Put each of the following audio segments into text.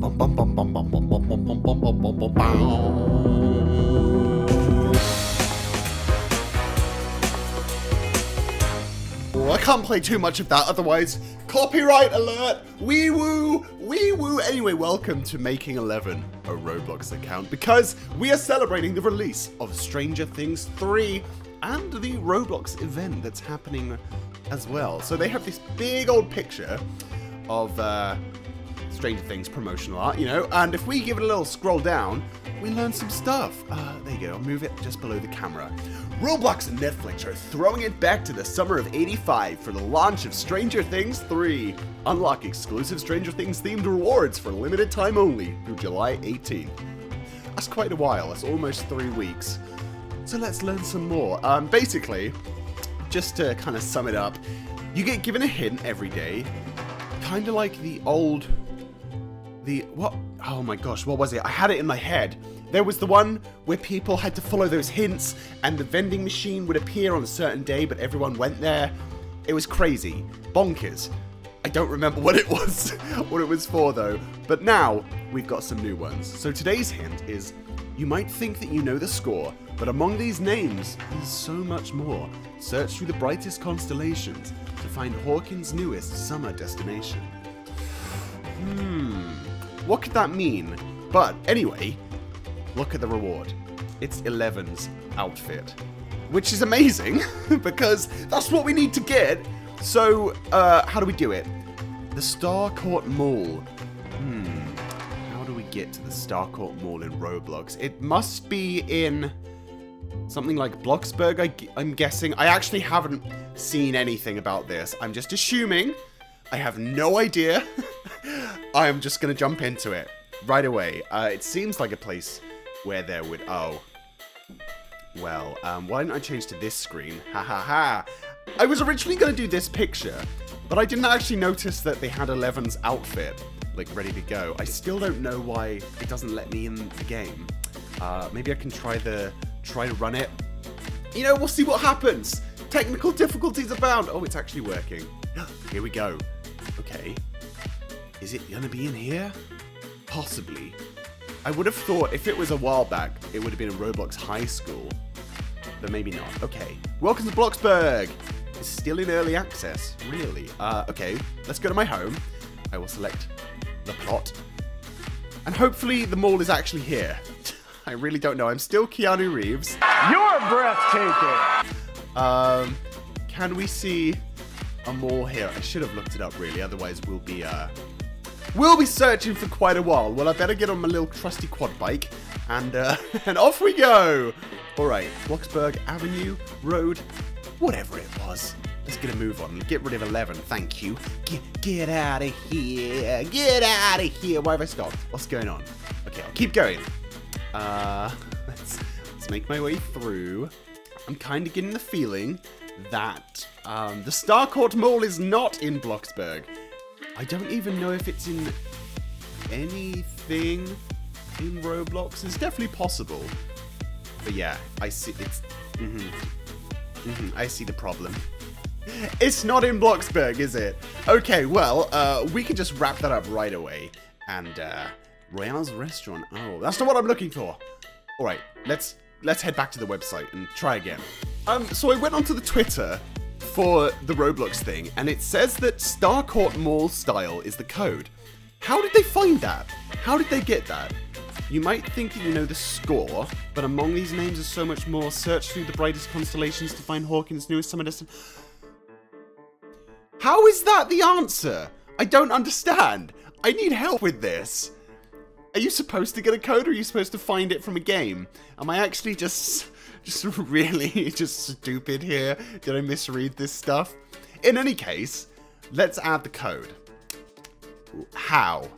I can't play too much of that, otherwise copyright alert. Wee woo, wee woo. Anyway, welcome to making Eleven a Roblox account, because we are celebrating the release of Stranger Things 3 and the Roblox event that's happening as well. So they have this big old picture of Stranger Things promotional art, you know, and if we give it a little scroll down, we learn some stuff. There you go, I'll move it just below the camera. Roblox and Netflix are throwing it back to the summer of '85 for the launch of Stranger Things 3. Unlock exclusive Stranger Things themed rewards for limited time only through July 18th. That's quite a while, that's almost 3 weeks. So let's learn some more. Basically, just to kind of sum it up, you get given a hint every day, kind of like the old... what? Oh my gosh, what was it? I had it in my head. There was the one where people had to follow those hints and the vending machine would appear on a certain day, but everyone went there. It was crazy. Bonkers. I don't remember what it was, what it was for though. But now we've got some new ones. So today's hint is, you might think that you know the score, but among these names there's so much more. Search through the brightest constellations to find Hawkins' newest summer destination. What could that mean? But anyway, look at the reward. It's Eleven's outfit, which is amazing because that's what we need to get. So how do we do it? The Starcourt Mall. How do we get to the Starcourt Mall in Roblox? It must be in something like Bloxburg, I'm guessing. I actually haven't seen anything about this. I'm just assuming. I have no idea. I'm just gonna jump into it right away. It seems like a place where there would... Oh. Well, why didn't I change to this screen? Ha ha ha. I was originally gonna do this picture, but I didn't actually notice that they had Eleven's outfit, like, ready to go. I still don't know why it doesn't let me in the game. Maybe I can try to run it. You know, we'll see what happens. Technical difficulties abound. Oh, it's actually working. Here we go. Okay. Is it gonna be in here? Possibly. I would have thought if it was a while back, it would have been in Roblox High School, but maybe not. Okay. Welcome to Bloxburg. It's still in early access, really. Okay, let's go to my home. I will select the plot, and hopefully the mall is actually here. I really don't know. I'm still Keanu Reeves. You're breathtaking. Can we see a mall here? I should have looked it up, really. Otherwise, we'll be we'll be searching for quite a while. Well, I better get on my little trusty quad bike, and off we go. All right, Bloxburg Avenue, Road, whatever it was. Let's get a move on. Get rid of Eleven, thank you. Get out of here. Get out of here. Why have I stopped? What's going on? Okay, I'll keep going. Let's make my way through. I'm kind of getting the feeling that the Starcourt Mall is not in Bloxburg. I don't even know if it's in anything in Roblox. It's definitely possible. But yeah, I see it's... I see the problem. It's not in Bloxburg, is it? Okay, well, we can just wrap that up right away. And Royale's restaurant. Oh, that's not what I'm looking for. All right, let's head back to the website and try again. So I went onto the Twitter for the Roblox thing, and it says that Starcourt Mall style is the code. How did they find that? How did they get that? You might think that you know the score, but among these names is so much more. Search through the brightest constellations to find Hawkins' newest summer destination. How is that the answer? I don't understand. I need help with this. Are you supposed to get a code, or are you supposed to find it from a game? Am I actually just really stupid here? Did I misread this stuff? In any case, let's add the code. How?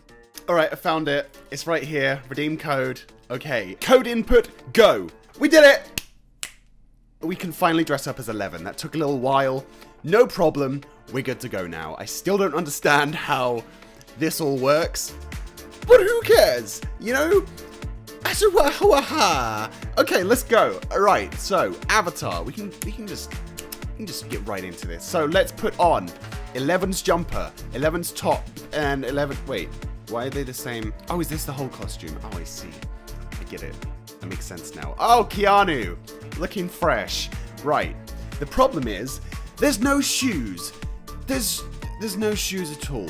All right, I found it. It's right here. Redeem code. Okay. Code input, go. We did it. We can finally dress up as Eleven. That took a little while. No problem. We're good to go now. I still don't understand how this all works, but who cares? You know? Okay, let's go. All right, so avatar. We can just get right into this. So let's put on Eleven's jumper, Eleven's top, and Eleven. Wait, Why are they the same? Oh, is this the whole costume? Oh, I see. I get it. That makes sense now. Oh, Keanu! Looking fresh. Right. The problem is, there's no shoes. There's no shoes at all.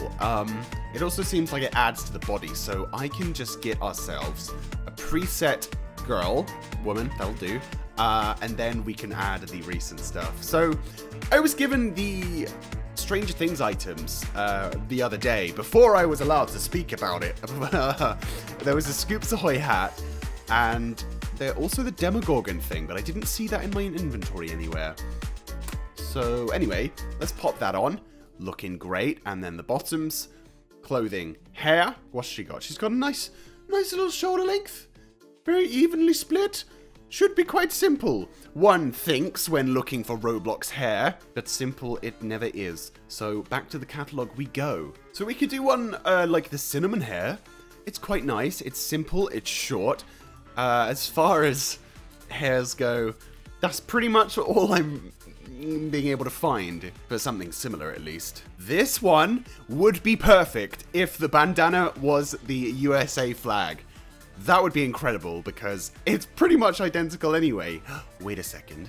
It also seems like it adds to the body, so I can just get ourselves a preset girl, woman, that'll do, and then we can add the recent stuff. So, I was given the Stranger Things items the other day, before I was allowed to speak about it. There was a Scoops Ahoy hat, and they're also the Demogorgon thing, but I didn't see that in my inventory anywhere. So anyway, let's pop that on. Looking great. And then the bottoms, clothing, hair. What's she got? She's got a nice little shoulder length. Very evenly split. Should be quite simple. One thinks when looking for Roblox hair, but simple it never is. So back to the catalog we go. So we could do one like the cinnamon hair. It's quite nice. It's simple. It's short. As far as hairs go, that's pretty much all I'm being able to find, but something similar at least. This one would be perfect if the bandana was the USA flag. That would be incredible because it's pretty much identical anyway. Wait a second.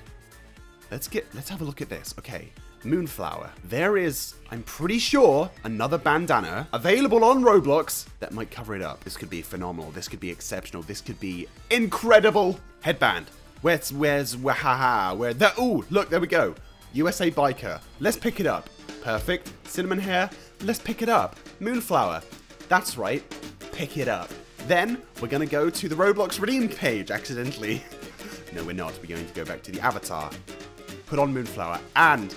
Let's have a look at this. Okay, Moonflower. There is, I'm pretty sure, another bandana available on Roblox that might cover it up. This could be phenomenal. This could be exceptional. This could be incredible. Headband. Ooh, look, there we go. USA Biker. Let's pick it up. Perfect. Cinnamon hair. Let's pick it up. Moonflower. That's right. Pick it up. Then, we're gonna go to the Roblox Redeem page, accidentally. No, we're not. We're going to go back to the avatar. Put on Moonflower and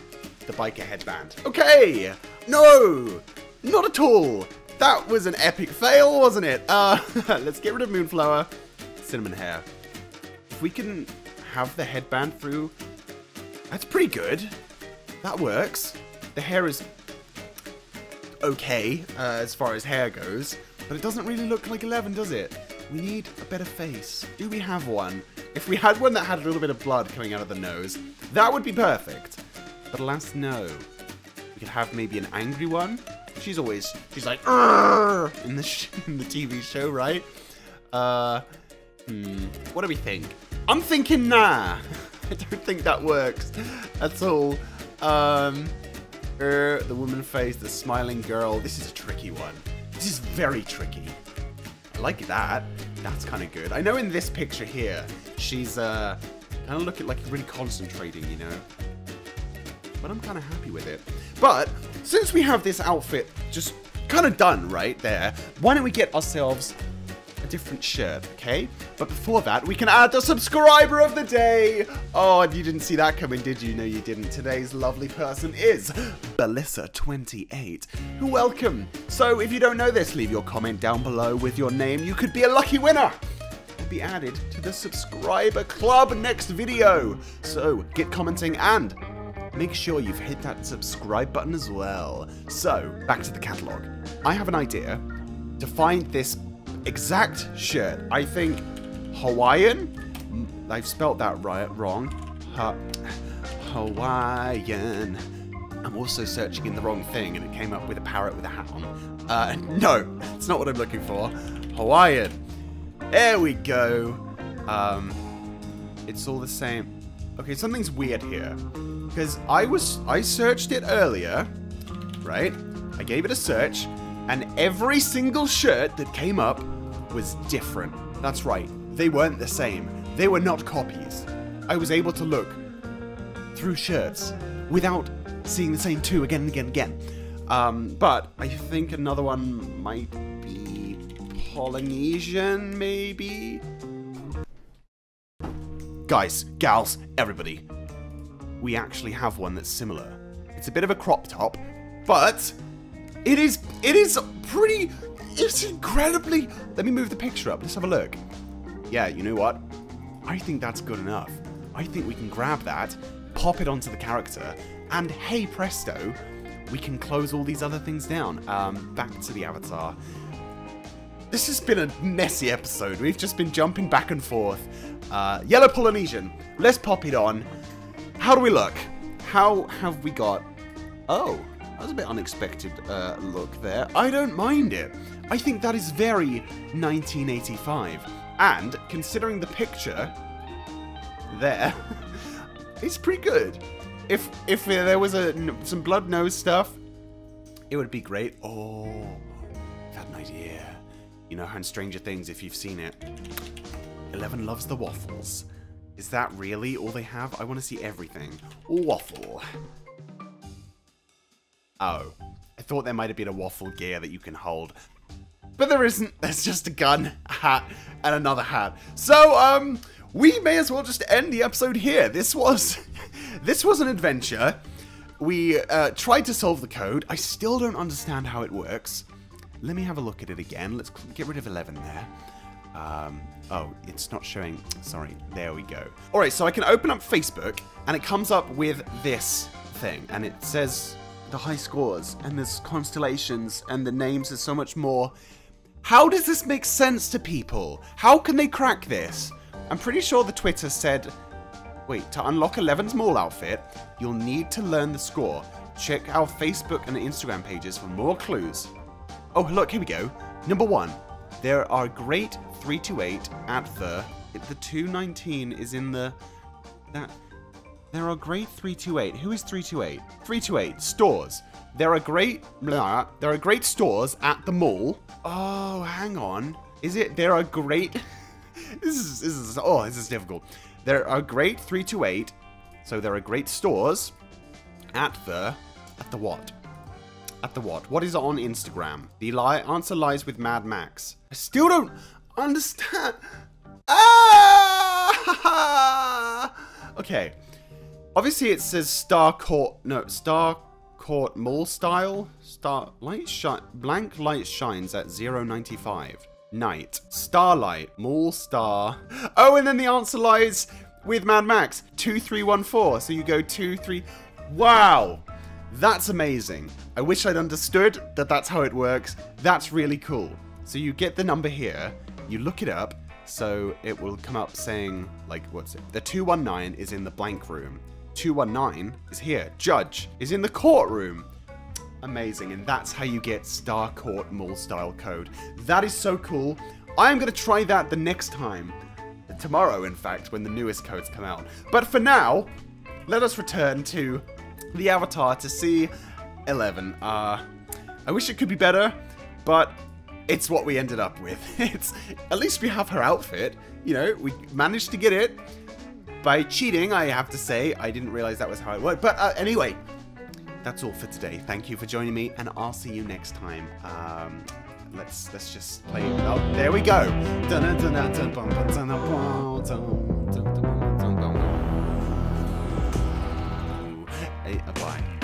the biker headband. Okay! No! Not at all! That was an epic fail, wasn't it? Let's get rid of Moonflower. Cinnamon hair. If we can have the headband through, that's pretty good. That works. The hair is okay as far as hair goes, but it doesn't really look like Eleven, does it? We need a better face. Do we have one? If we had one that had a little bit of blood coming out of the nose, that would be perfect. But alas, no. We could have maybe an angry one. She's like, "Arr!" in the TV show, right? What do we think? I'm thinking nah. I don't think that works at all. The woman face, the smiling girl. This is a tricky one. This is very tricky. I like that. That's kind of good. I know in this picture here, she's kind of looking like really concentrating, you know. But I'm kind of happy with it. But since we have this outfit just kind of done right there, why don't we get ourselves a different shirt, okay? But before that, we can add the subscriber of the day! Oh, and you didn't see that coming, did you? No, you didn't. Today's lovely person is Belissa28. Welcome! So, if you don't know this, leave your comment down below with your name. You could be a lucky winner! You'll be added to the subscriber club next video! So, get commenting and make sure you've hit that subscribe button as well. So, back to the catalogue. I have an idea to find this exact shirt. I think Hawaiian. I've spelt that right wrong. Hawaiian. I'm also searching in the wrong thing, and it came up with a parrot with a hat on. No, it's not what I'm looking for. Hawaiian. There we go. It's all the same. Okay, something's weird here because I searched it earlier, right? I gave it a search. And every single shirt that came up was different. That's right, they weren't the same. They were not copies. I was able to look through shirts without seeing the same two again and again and again. But I think another one might be Polynesian, maybe? Guys, gals, everybody. We actually have one that's similar. It's a bit of a crop top, but it's incredibly, let me move the picture up, let's have a look. Yeah, you know what? I think that's good enough. I think we can grab that, pop it onto the character, and hey presto, we can close all these other things down. Back to the avatar. This has been a messy episode, we've just been jumping back and forth. Yellow Polynesian, let's pop it on. How do we look? How have we got, oh. That was a bit unexpected look there. I don't mind it. I think that is very 1985. And considering the picture there, it's pretty good. If there was some blood nose stuff, it would be great. Oh, I've had an idea. You know, and Stranger Things, if you've seen it. Eleven loves the waffles. Is that really all they have? I want to see everything. Waffle. Oh, I thought there might have been a waffle gear that you can hold. But there isn't. There's just a gun, a hat, and another hat. So, we may as well just end the episode here. This was... this was an adventure. We tried to solve the code. I still don't understand how it works. Let me have a look at it again. Let's get rid of 11 there. Oh, it's not showing. Sorry. There we go. All right, so I can open up Facebook, and it comes up with this thing, and it says the high scores, and there's constellations, and the names are so much more. How does this make sense to people? How can they crack this? I'm pretty sure the Twitter said, wait, to unlock 11's mall outfit, you'll need to learn the score. Check our Facebook and Instagram pages for more clues. Oh, look, here we go. Number 1. There are great 328 at the... The 219 is in the... That... There are great 328. Who is 328? 328. Stores. There are great... Blah, there are great stores at the mall. Oh, hang on. Is it... There are great... This is... Oh, this is difficult. There are great 328. So there are great stores at the... At the what? At the what? What is on Instagram? The answer lies with Mad Max. I still don't understand. Ah! Okay. Obviously, it says Starcourt. No, Starcourt Mall style. Starlight shine. Blank light shines at 095. Night. Starlight. Mall star. Oh, and then the answer lies with Mad Max. 2314. So you go 2, 3. Wow. That's amazing. I wish I'd understood that that's how it works. That's really cool. So you get the number here. You look it up. So it will come up saying, like, what's it? The 219 is in the blank room. 219 is here. Judge is in the courtroom. Amazing. And that's how you get Starcourt Mall style code. That is so cool. I'm going to try that the next time. Tomorrow, in fact, when the newest codes come out. But for now, let us return to the avatar to see 11. I wish it could be better, but it's what we ended up with. It's at least we have her outfit. You know, we managed to get it by cheating, I have to say. I didn't realize that was how it worked. But anyway, that's all for today. Thank you for joining me, and I'll see you next time. Let's just play. Oh, there we go. Bye.